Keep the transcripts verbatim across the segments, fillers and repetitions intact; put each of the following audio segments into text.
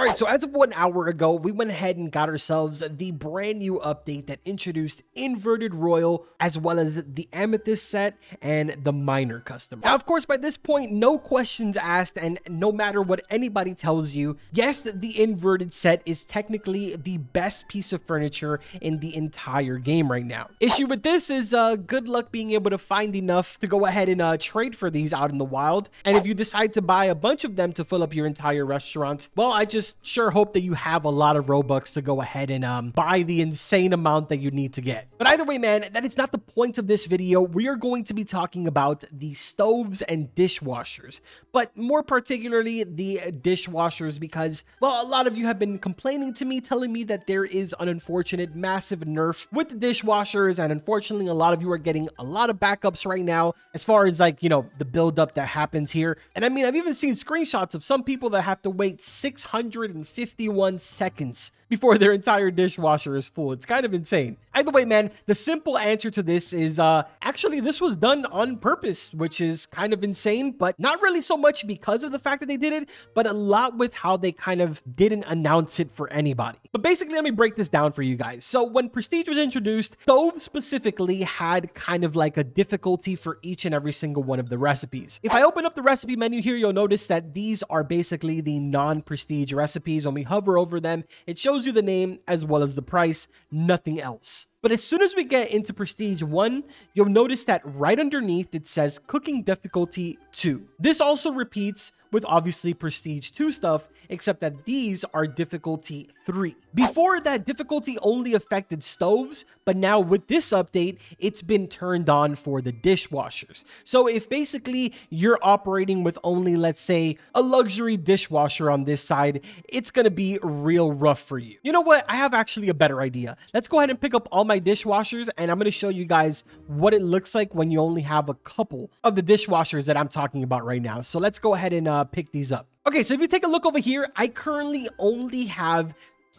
All right, so as of one hour ago, we went ahead and got ourselves the brand new update that introduced Inverted Royal, as well as the Amethyst set and the Minor Customer. Now, of course, by this point, no questions asked, and no matter what anybody tells you, yes, the Inverted set is technically the best piece of furniture in the entire game right now. Issue with this is uh, good luck being able to find enough to go ahead and uh, trade for these out in the wild, and if you decide to buy a bunch of them to fill up your entire restaurant, well, I just sure hope that you have a lot of Robux to go ahead and um, buy the insane amount that you need to get. But either way, man, that is not the point of this video. We are going to be talking about the stoves and dishwashers, but more particularly the dishwashers because, well, a lot of you have been complaining to me, telling me that there is an unfortunate massive nerf with the dishwashers, and unfortunately, a lot of you are getting a lot of backups right now as far as, like, you know, the buildup that happens here. And I mean, I've even seen screenshots of some people that have to wait six hundred fifty-one seconds before their entire dishwasher is full. It's kind of insane. Either way, man, the simple answer to this is uh, actually this was done on purpose, which is kind of insane, but not really so much because of the fact that they did it, but a lot with how they kind of didn't announce it for anybody. But basically, let me break this down for you guys. So when Prestige was introduced, Stove specifically had kind of like a difficulty for each and every single one of the recipes. If I open up the recipe menu here, you'll notice that these are basically the non-Prestige recipes. When we hover over them, it shows you the name as well as the price, nothing else. But as soon as we get into Prestige one, you'll notice that right underneath it says Cooking Difficulty two. This also repeats with obviously Prestige two stuff, except that these are Difficulty three. Before that, difficulty only affected stoves, but now with this update, it's been turned on for the dishwashers. So if basically you're operating with only, let's say, a luxury dishwasher on this side, it's gonna be real rough for you. You know what? I have actually a better idea. Let's go ahead and pick up all my dishwashers, and I'm gonna show you guys what it looks like when you only have a couple of the dishwashers that I'm talking about right now. So let's go ahead and uh, pick these up. Okay, so if you take a look over here, I currently only have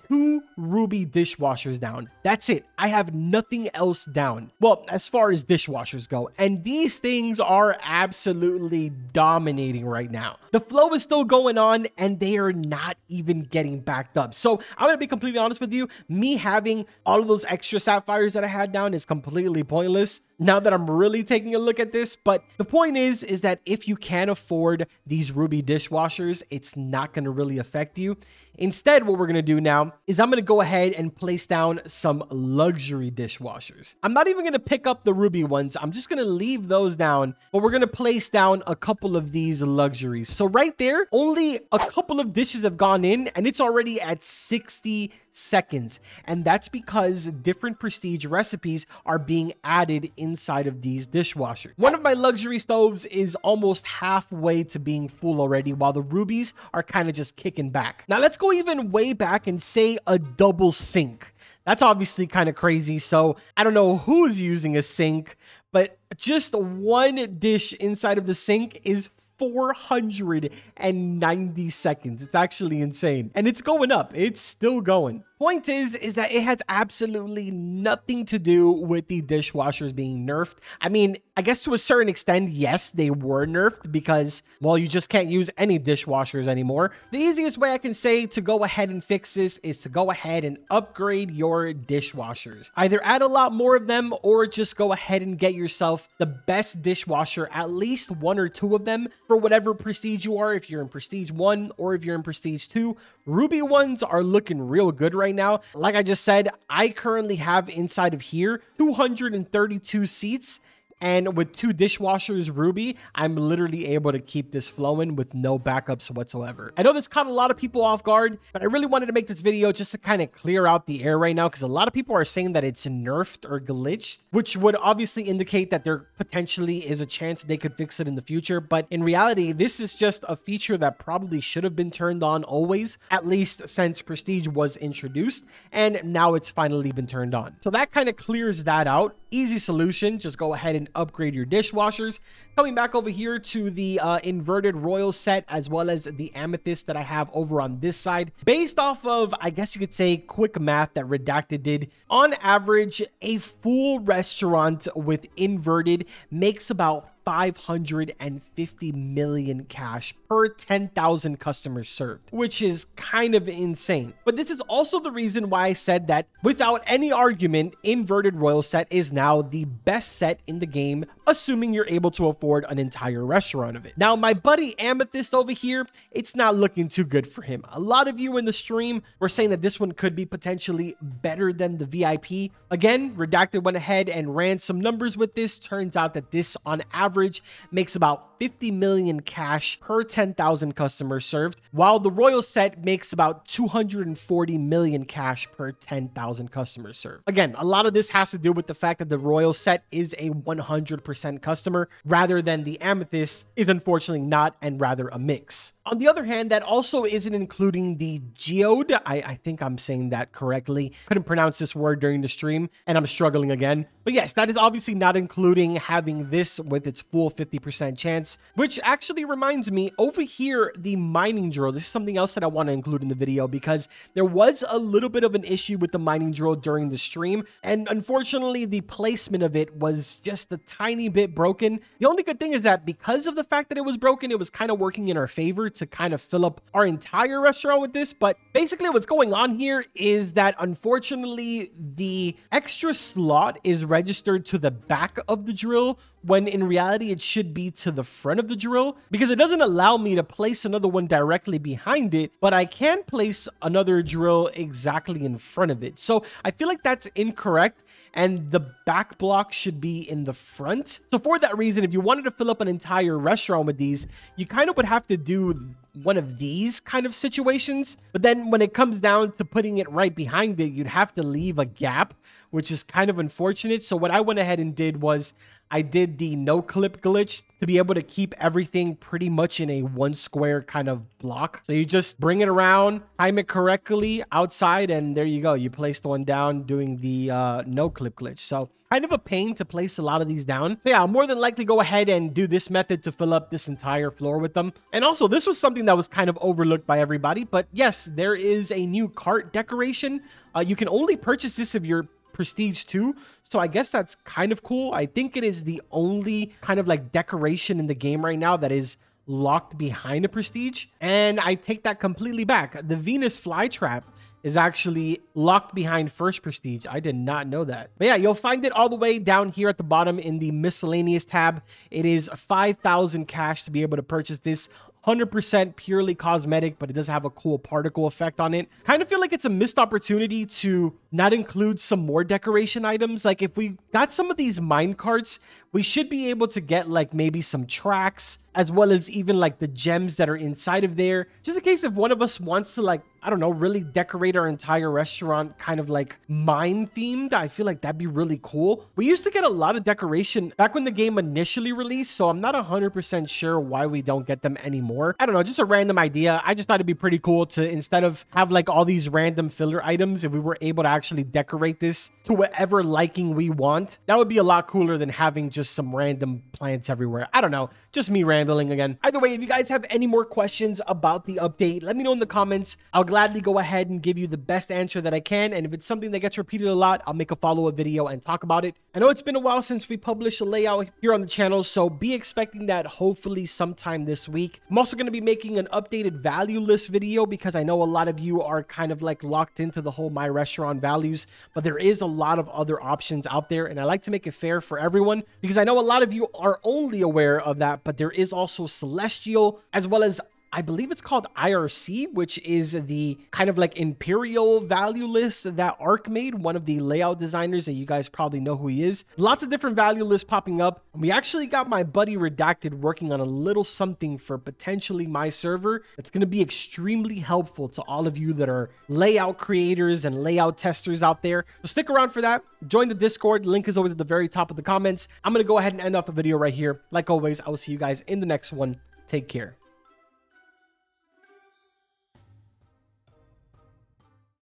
two Ruby dishwashers down. That's it. I have nothing else down. Well, as far as dishwashers go, and these things are absolutely dominating right now. The flow is still going on and they are not even getting backed up. So I'm going to be completely honest with you. Me having all of those extra sapphires that I had down is completely pointless now that I'm really taking a look at this. But the point is, is that if you can't afford these Ruby dishwashers, it's not going to really affect you. Instead, what we're going to do now is I'm going to go ahead and place down some luxury dishwashers. I'm not even going to pick up the Ruby ones. I'm just going to leave those down, but we're going to place down a couple of these luxuries. So right there, only a couple of dishes have gone in and it's already at sixty seconds. And that's because different prestige recipes are being added inside of these dishwashers. One of my luxury stoves is almost halfway to being full already, while the rubies are kind of just kicking back. Now let's go even way back and say a double sink. That's obviously kind of crazy. So I don't know who's using a sink, but just one dish inside of the sink is four hundred ninety seconds. It's actually insane. And it's going up. It's still going. Point is, is that it has absolutely nothing to do with the dishwashers being nerfed. I mean, I guess to a certain extent, yes, they were nerfed because, well, you just can't use any dishwashers anymore. The easiest way I can say to go ahead and fix this is to go ahead and upgrade your dishwashers. Either add a lot more of them or just go ahead and get yourself the best dishwasher, at least one or two of them for whatever prestige you are. If you're in Prestige one or if you're in Prestige two, Ruby ones are looking real good right now. Like I just said, I currently have inside of here two hundred thirty-two seats. And with two dishwashers Ruby, I'm literally able to keep this flowing with no backups whatsoever. I know this caught a lot of people off guard, but I really wanted to make this video just to kind of clear out the air right now because a lot of people are saying that it's nerfed or glitched, which would obviously indicate that there potentially is a chance that they could fix it in the future. But in reality, this is just a feature that probably should have been turned on always, at least since Prestige was introduced, and now it's finally been turned on. So that kind of clears that out. Easy solution, just go ahead and upgrade your dishwashers. Coming back over here to the uh, Inverted Royal set as well as the Amethyst that I have over on this side. Based off of, I guess you could say, quick math that Redacted did, on average, a full restaurant with Inverted makes about five hundred fifty million cash per ten thousand customers served, which is kind of insane. But this is also the reason why I said that without any argument, Inverted Royal set is now the best set in the game, assuming you're able to afford an entire restaurant of it. Now, my buddy Amethyst over here, it's not looking too good for him. A lot of you in the stream were saying that this one could be potentially better than the V I P. Again, Redacted went ahead and ran some numbers with this. Turns out that this on average makes about fifty million cash per ten thousand customers served, while the Royal set makes about two hundred forty million cash per ten thousand customers served. Again, a lot of this has to do with the fact that the Royal set is a one hundred percent customer rather than the Amethyst is unfortunately not, and rather a mix. On the other hand, that also isn't including the Geode. I, I think I'm saying that correctly. Couldn't pronounce this word during the stream and I'm struggling again. But yes, that is obviously not including having this with its full fifty percent chance, which actually reminds me, over here, the mining drill. This is something else that I want to include in the video because there was a little bit of an issue with the mining drill during the stream. And unfortunately, the placement of it was just a tiny bit broken. The only good thing is that because of the fact that it was broken, it was kind of working in our favor to kind of fill up our entire restaurant with this. But basically what's going on here is that unfortunately, the extra slot is registered to the back of the drill, when in reality it should be to the front of the drill, because it doesn't allow me to place another one directly behind it, but I can place another drill exactly in front of it. So I feel like that's incorrect and the back block should be in the front. So for that reason, if you wanted to fill up an entire restaurant with these, you kind of would have to do one of these kind of situations. But then when it comes down to putting it right behind it, you'd have to leave a gap, which is kind of unfortunate. So what I went ahead and did was I did the no clip glitch to be able to keep everything pretty much in a one square kind of block. So you just bring it around, time it correctly outside, and there you go. You placed one down doing the uh, no clip glitch. So kind of a pain to place a lot of these down. So yeah, I'll more than likely go ahead and do this method to fill up this entire floor with them. And also, this was something that was kind of overlooked by everybody. But yes, there is a new cart decoration. Uh, you can only purchase this if you're Prestige two. So I guess that's kind of cool. I think it is the only kind of like decoration in the game right now that is locked behind a Prestige. And I take that completely back. The Venus Flytrap is actually locked behind first Prestige. I did not know that. But yeah, you'll find it all the way down here at the bottom in the miscellaneous tab. It is five thousand cash to be able to purchase this. one hundred percent purely cosmetic, but it does have a cool particle effect on it. Kind of feel like it's a missed opportunity to not include some more decoration items. Like if we got some of these mine carts, we should be able to get like maybe some tracks, as well as even like the gems that are inside of there, just in case if one of us wants to like, I don't know, really decorate our entire restaurant kind of like mine themed. I feel like that'd be really cool. We used to get a lot of decoration back when the game initially released, so I'm not one hundred percent sure why we don't get them anymore. I don't know, just a random idea. I just thought it'd be pretty cool to, instead of have like all these random filler items, if we were able to actually decorate this to whatever liking we want, that would be a lot cooler than having just some random plants everywhere. I don't know, just me random again. Either way, if you guys have any more questions about the update, let me know in the comments. I'll gladly go ahead and give you the best answer that I can. And if it's something that gets repeated a lot, I'll make a follow-up video and talk about it. I know it's been a while since we published a layout here on the channel, so be expecting that hopefully sometime this week. I'm also going to be making an updated value list video because I know a lot of you are kind of like locked into the whole My Restaurant values, but there is a lot of other options out there. And I like to make it fair for everyone because I know a lot of you are only aware of that, but there is also Celestial, as well as I believe it's called I R C, which is the kind of like imperial value list that Ark made, one of the layout designers that you guys probably know who he is. Lots of different value lists popping up. We actually got my buddy Redacted working on a little something for potentially my server. It's going to be extremely helpful to all of you that are layout creators and layout testers out there. So stick around for that. Join the Discord. Link is always at the very top of the comments. I'm going to go ahead and end off the video right here. Like always, I will see you guys in the next one. Take care.